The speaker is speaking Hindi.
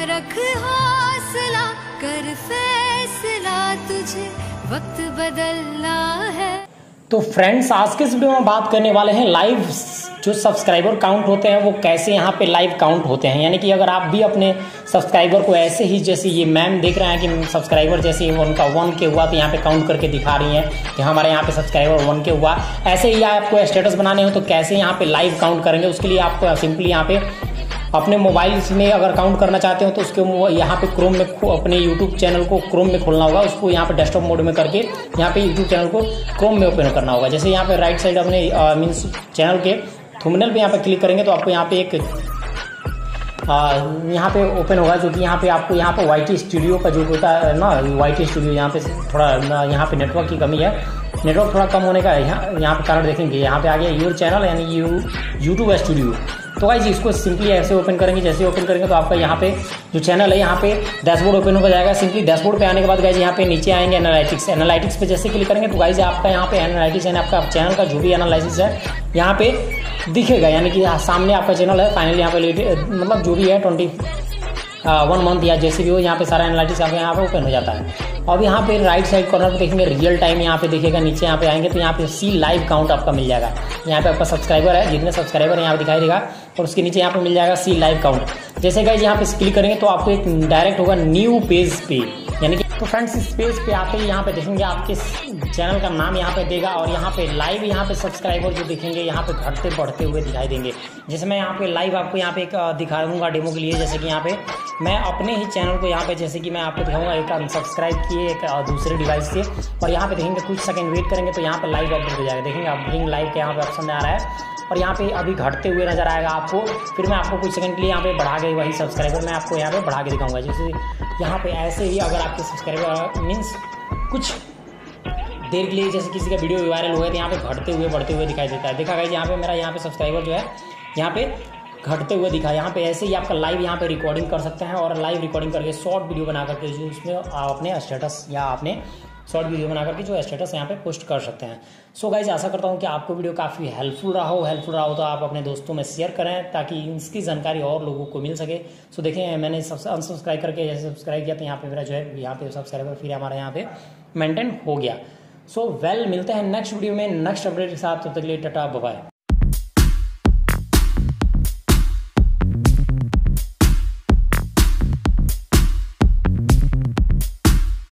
रख हौसला, कर फैसला तुझे वक्त बदलना है। तो फ्रेंड्स, आज के इस वीडियो में बात करने वाले हैं लाइव जो सब्सक्राइबर काउंट होते हैं वो कैसे यहाँ पे लाइव काउंट होते हैं, यानी कि अगर आप भी अपने सब्सक्राइबर को ऐसे ही जैसे ये मैम देख रहे हैं कि सब्सक्राइबर जैसे ही उनका 1K हुआ तो यहाँ पे काउंट करके दिखा रही हैं कि हमारे यहाँ पे सब्सक्राइबर 1K हुआ, ऐसे ही आपको स्टेटस बनाने हो तो कैसे यहाँ पे लाइव काउंट करेंगे, उसके लिए आपको सिंपली यहाँ पे अपने मोबाइल में अगर काउंट करना चाहते हो तो उसके यहाँ पे क्रोम में अपने YouTube चैनल को क्रोम में खोलना होगा, उसको यहाँ पे डेस्कटॉप मोड में करके यहाँ पे YouTube चैनल को क्रोम में ओपन करना होगा। जैसे यहाँ पे राइट साइड अपने मीन्स चैनल के थंबनेल पे यहाँ पे क्लिक करेंगे तो आपको यहाँ पे एक यहाँ पे ओपन होगा, जो कि यहाँ पे आपको यहाँ पे YT स्टूडियो का जो होता है ना, YT स्टूडियो यहाँ पे थोड़ा यहाँ पे नेटवर्क की कमी है, नेटवर्क थोड़ा कम होने का यहाँ पे कारण देखेंगे, यहाँ पे आ गया योर चैनल यानी यूट्यूब स्टूडियो। तो गाइस इसको सिंपली ऐसे ओपन करेंगे, जैसे ओपन करेंगे तो आपका यहाँ पे जो चैनल है यहाँ पे डैशबोर्ड ओपन हो जाएगा। सिंपली डैशबोर्ड पे आने के बाद गाइस यहाँ पे नीचे आएंगे एनालिटिक्स, एनालिटिक्स पे जैसे क्लिक करेंगे तो गाइस आपका यहाँ पे एनालिटिक्स यानी आपका चैनल का जो भी एनालिसिस है यहाँ पे दिखेगा, यानी कि सामने आपका चैनल है फाइनली यहाँ पे मतलब जो भी है 21 मंथ या जैसे भी हो यहाँ पे सारा एनालिटिक्स आपका यहाँ पे ओपन हो जाता है। अब यहाँ पे राइट साइड कॉर्नर पे देखेंगे रियल टाइम यहाँ पे देखेगा, नीचे यहाँ पे आएंगे तो यहाँ पे सी लाइव काउंट आपका मिल जाएगा, यहाँ पे आपका सब्सक्राइबर है जितने सब्सक्राइबर यहाँ पे दिखाई देगा और उसके नीचे यहाँ पे मिल जाएगा सी लाइव काउंट। जैसे गाइस यहाँ पे क्लिक करेंगे तो आपको एक डायरेक्ट होगा न्यू पेज पे, यानी कि तो फ्रेंड्स इस पेज पे आते ही यहाँ पे देखेंगे आपके चैनल का नाम यहाँ पे देगा और यहाँ पे लाइव यहाँ पे सब्सक्राइबर जो दिखेंगे यहाँ पे घटते बढ़ते हुए दिखाई देंगे। जैसे मैं यहाँ पे लाइव आपको यहाँ पे एक दिखा दूंगा डेमो के लिए, जैसे कि यहाँ पे मैं अपने ही चैनल को यहाँ पे जैसे कि मैं आपको दिखाऊंगा, एक अनसब्सक्राइब किए एक दूसरे डिवाइस से और यहाँ पे देखेंगे कुछ सेकंड वेट करेंगे तो यहाँ पे लाइव अपडेट हो जाएगा। देखेंगे अपडेटिंग लाइव के यहाँ पे ऑप्शन में आ रहा है और यहाँ पे अभी घटते हुए नजर आएगा आपको, फिर मैं आपको कुछ सेकंड के लिए यहाँ पे बढ़ा गई वही सब्सक्राइबर मैं आपको यहाँ पे बढ़ा के दिखाऊंगा। जैसे यहाँ पे ऐसे ही अगर आपके सब्सक्राइबर मीन्स कुछ देर के लिए जैसे किसी का वीडियो वायरल हुआ है तो यहाँ पे बढ़ते हुए दिखाई देता है। देखा गया यहाँ पे मेरा यहाँ पे सब्सक्राइबर जो है यहाँ पे घटते हुए दिखा। यहाँ पे ऐसे ही आपका लाइव यहाँ पे रिकॉर्डिंग कर सकते हैं और लाइव रिकॉर्डिंग करके शॉर्ट वीडियो बना करके जो उसमें अपने स्टेटस या अपने शॉर्ट वीडियो बना करके जो स्टेटस यहाँ पे पोस्ट कर सकते हैं। सो गाइज आशा करता हूँ कि आपको वीडियो काफ़ी हेल्पफुल रहा हो तो आप अपने दोस्तों में शेयर करें ताकि इसकी जानकारी और लोगों को मिल सके। सो देखें मैंने अनसब्सक्राइब करके जैसे सब्सक्राइब किया तो यहाँ पे मेरा जो है यहाँ पे सब्सक्राइबर फिर हमारे यहाँ पे मेंटेन हो गया। सो मिलते हैं नेक्स्ट वीडियो में नेक्स्ट अपडेट के साथ, तब तक के लिए टाटा बाय बाय।